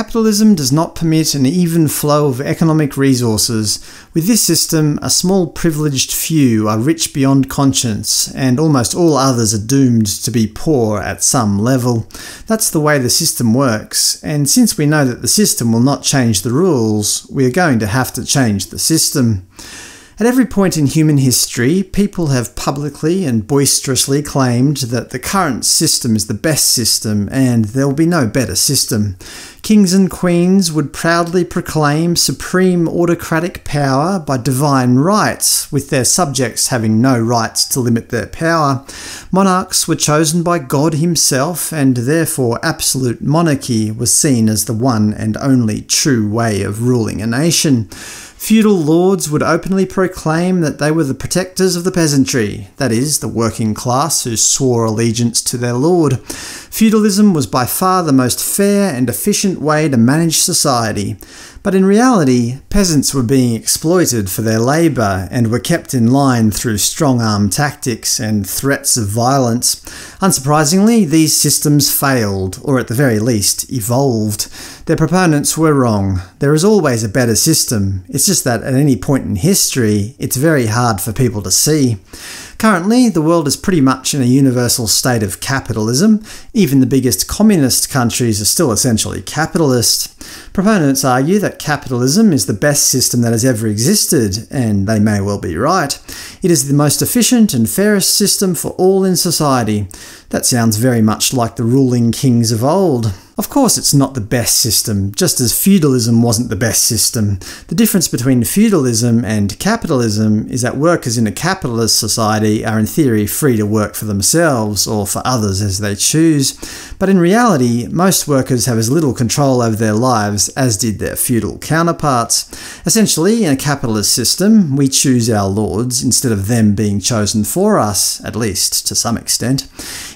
capitalism does not permit an even flow of economic resources. With this system, a small privileged few are rich beyond conscience, and almost all others are doomed to be poor at some level. That's the way the system works, and since we know that the system will not change the rules, we are going to have to change the system. At every point in human history, people have publicly and boisterously claimed that the current system is the best system and there will be no better system. Kings and queens would proudly proclaim supreme autocratic power by divine rights, with their subjects having no rights to limit their power. Monarchs were chosen by God himself, and therefore absolute monarchy was seen as the one and only true way of ruling a nation. Feudal lords would openly proclaim that they were the protectors of the peasantry, that is, the working class who swore allegiance to their lord. Feudalism was by far the most fair and efficient way to manage society, but in reality, peasants were being exploited for their labour and were kept in line through strong-arm tactics and threats of violence. Unsurprisingly, these systems failed, or at the very least, evolved. Their proponents were wrong. There is always a better system. It's just that at any point in history, it's very hard for people to see. Currently, the world is pretty much in a universal state of capitalism. Even the biggest communist countries are still essentially capitalist. Proponents argue that capitalism is the best system that has ever existed, and they may well be right. It is the most efficient and fairest system for all in society. That sounds very much like the ruling kings of old. Of course it's not the best system, just as feudalism wasn't the best system. The difference between feudalism and capitalism is that workers in a capitalist society are in theory free to work for themselves or for others as they choose, but in reality most workers have as little control over their lives as did their feudal counterparts. Essentially, in a capitalist system, we choose our lords instead of them being chosen for us, at least to some extent.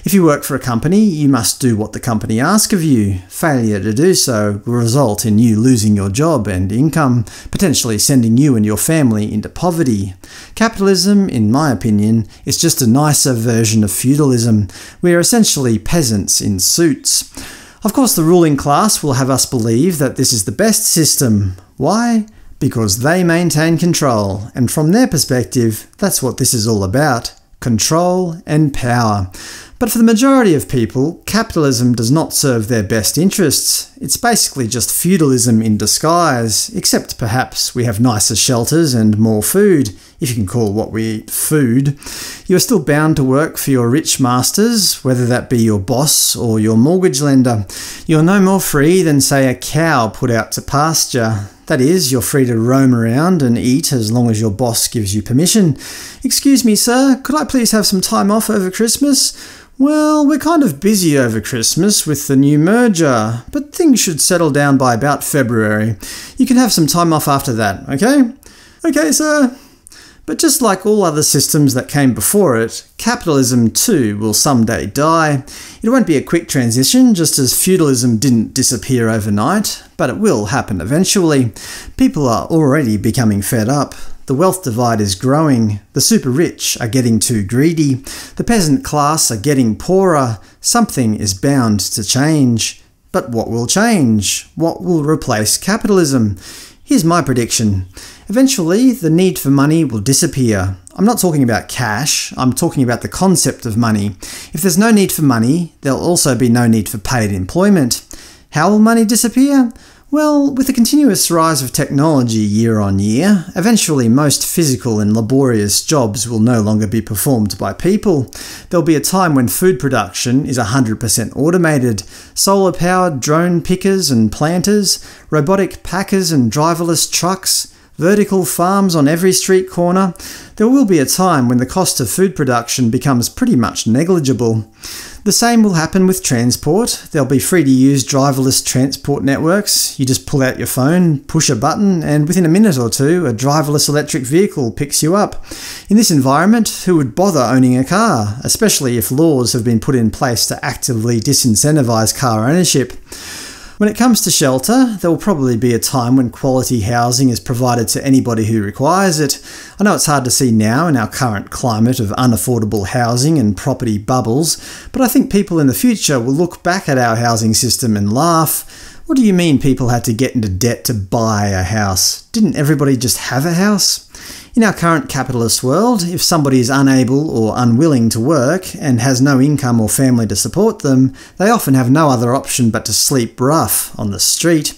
If you work for a company, you must do what the company asks of you. Failure to do so will result in you losing your job and income, potentially sending you and your family into poverty. Capitalism, in my opinion, is just a nicer version of feudalism. We are essentially peasants in suits. Of course, the ruling class will have us believe that this is the best system. Why? Because they maintain control, and from their perspective, that's what this is all about. Control and power. But for the majority of people, capitalism does not serve their best interests. It's basically just feudalism in disguise, except perhaps we have nicer shelters and more food, if you can call what we eat food. You are still bound to work for your rich masters, whether that be your boss or your mortgage lender. You're no more free than, say, a cow put out to pasture. That is, you're free to roam around and eat as long as your boss gives you permission. "Excuse me, sir, could I please have some time off over Christmas? Well, we're kind of busy over Christmas with the new merger, but things should settle down by about February. You can have some time off after that, okay?" "Okay, sir." But just like all other systems that came before it, capitalism too will someday die. It won't be a quick transition, just as feudalism didn't disappear overnight, but it will happen eventually. People are already becoming fed up. The wealth divide is growing. The super rich are getting too greedy. The peasant class are getting poorer. Something is bound to change. But what will change? What will replace capitalism? Here's my prediction. Eventually, the need for money will disappear. I'm not talking about cash, I'm talking about the concept of money. If there's no need for money, there'll also be no need for paid employment. How will money disappear? Well, with the continuous rise of technology year on year, eventually most physical and laborious jobs will no longer be performed by people. There'll be a time when food production is 100% automated. Solar-powered drone pickers and planters, robotic packers and driverless trucks, vertical farms on every street corner. There will be a time when the cost of food production becomes pretty much negligible. The same will happen with transport. There'll be free-to-use driverless transport networks. You just pull out your phone, push a button, and within a minute or two, a driverless electric vehicle picks you up. In this environment, who would bother owning a car, especially if laws have been put in place to actively disincentivize car ownership? When it comes to shelter, there will probably be a time when quality housing is provided to anybody who requires it. I know it's hard to see now in our current climate of unaffordable housing and property bubbles, but I think people in the future will look back at our housing system and laugh. What do you mean people had to get into debt to buy a house? Didn't everybody just have a house? In our current capitalist world, if somebody is unable or unwilling to work and has no income or family to support them, they often have no other option but to sleep rough on the street.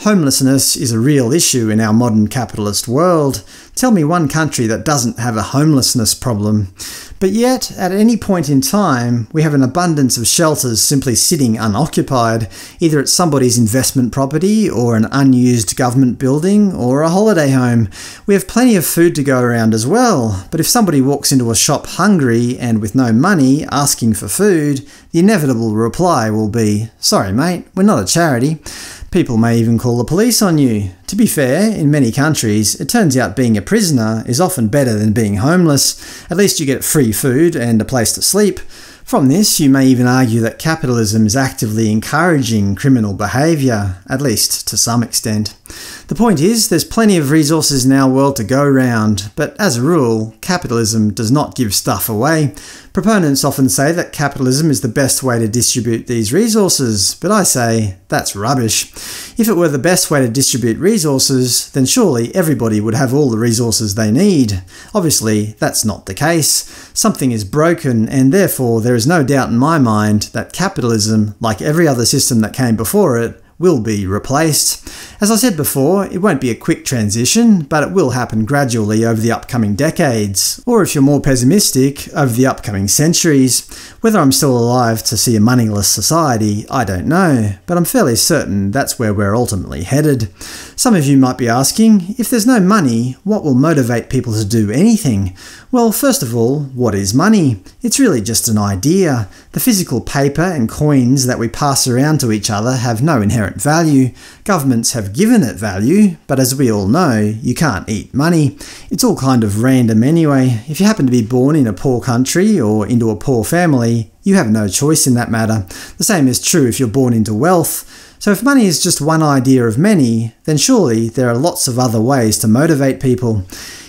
Homelessness is a real issue in our modern capitalist world. Tell me one country that doesn't have a homelessness problem. But yet, at any point in time, we have an abundance of shelters simply sitting unoccupied, either at somebody's investment property, or an unused government building, or a holiday home. We have plenty of food to go around as well, but if somebody walks into a shop hungry and with no money asking for food, the inevitable reply will be, "Sorry mate, we're not a charity." People may even call the police on you. To be fair, in many countries, it turns out being a prisoner is often better than being homeless. At least you get free food and a place to sleep. From this, you may even argue that capitalism is actively encouraging criminal behaviour, at least to some extent. The point is, there's plenty of resources in our world to go round, but as a rule, capitalism does not give stuff away. Proponents often say that capitalism is the best way to distribute these resources, but I say, that's rubbish. If it were the best way to distribute resources, then surely everybody would have all the resources they need. Obviously, that's not the case. Something is broken, and therefore there is no doubt in my mind that capitalism, like every other system that came before it, will be replaced. As I said before, it won't be a quick transition, but it will happen gradually over the upcoming decades, or if you're more pessimistic, over the upcoming centuries. Whether I'm still alive to see a moneyless society, I don't know, but I'm fairly certain that's where we're ultimately headed. Some of you might be asking, if there's no money, what will motivate people to do anything? Well, first of all, what is money? It's really just an idea. The physical paper and coins that we pass around to each other have no inherent value. Governments have given it value, but as we all know, you can't eat money. It's all kind of random anyway. If you happen to be born in a poor country or into a poor family, you have no choice in that matter. The same is true if you're born into wealth. So if money is just one idea of many, then surely there are lots of other ways to motivate people.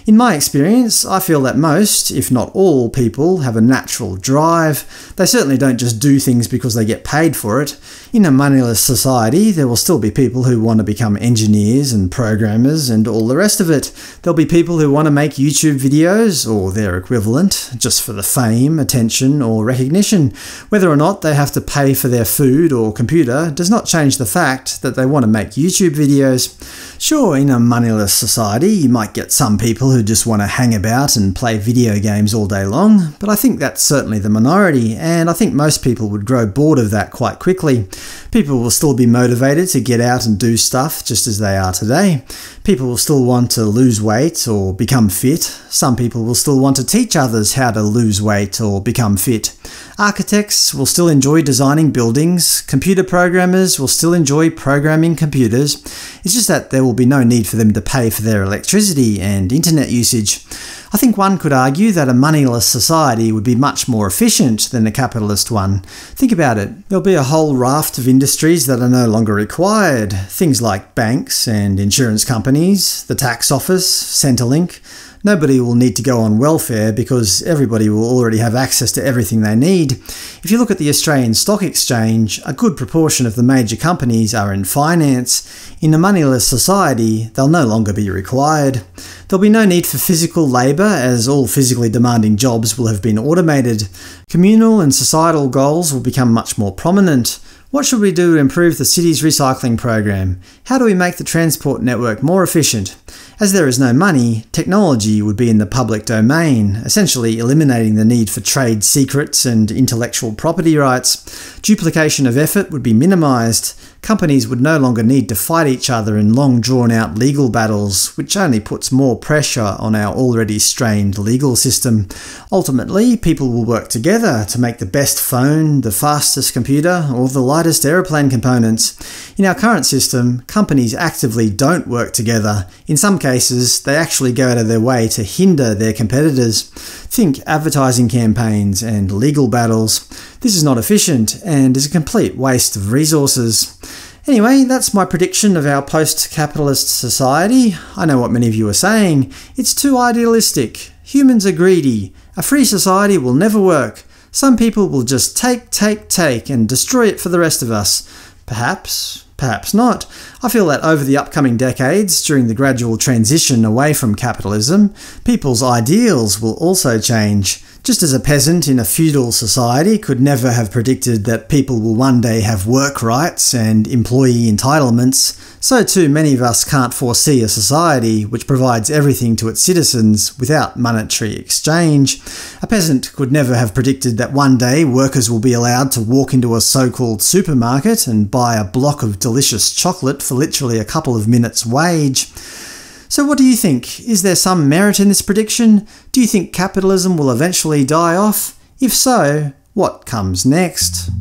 In my experience, I feel that most, if not all, people have a natural drive. They certainly don't just do things because they get paid for it. In a moneyless society, there will still be people who want to become engineers and programmers and all the rest of it. There'll be people who want to make YouTube videos, or their equivalent, just for the fame, attention, or recognition. Whether or not they have to pay for their food or computer does not change the fact that they want to make YouTube videos. Sure, in a moneyless society, you might get some people who just want to hang about and play video games all day long, but I think that's certainly the minority, and I think most people would grow bored of that quite quickly. People will still be motivated to get out and do stuff just as they are today. People will still want to lose weight or become fit. Some people will still want to teach others how to lose weight or become fit. Architects will still enjoy designing buildings. Computer programmers will still enjoy programming computers. It's just that there will be no need for them to pay for their electricity and internet usage. I think one could argue that a moneyless society would be much more efficient than a capitalist one. Think about it. There'll be a whole raft of industries that are no longer required. Things like banks and insurance companies, the tax office, Centrelink. Nobody will need to go on welfare because everybody will already have access to everything they need. If you look at the Australian Stock Exchange, a good proportion of the major companies are in finance. In a moneyless society, they'll no longer be required. There'll be no need for physical labour, as all physically demanding jobs will have been automated. Communal and societal goals will become much more prominent. What should we do to improve the city's recycling program? How do we make the transport network more efficient? As there is no money, technology would be in the public domain, essentially eliminating the need for trade secrets and intellectual property rights. Duplication of effort would be minimised. Companies would no longer need to fight each other in long drawn-out legal battles, which only puts more pressure on our already strained legal system. Ultimately, people will work together to make the best phone, the fastest computer, or the lightest aeroplane components. In our current system, companies actively don't work together. In some cases, they actually go out of their way to hinder their competitors. Think advertising campaigns and legal battles. This is not efficient and is a complete waste of resources. Anyway, that's my prediction of our post-capitalist society. I know what many of you are saying. It's too idealistic. Humans are greedy. A free society will never work. Some people will just take, and destroy it for the rest of us. Perhaps. Perhaps not. I feel that over the upcoming decades, during the gradual transition away from capitalism, people's ideals will also change. Just as a peasant in a feudal society could never have predicted that people will one day have work rights and employee entitlements, so too many of us can't foresee a society which provides everything to its citizens without monetary exchange. A peasant could never have predicted that one day workers will be allowed to walk into a so-called supermarket and buy a block of delicious chocolate for literally a couple of minutes' wage. So what do you think? Is there some merit in this prediction? Do you think capitalism will eventually die off? If so, what comes next?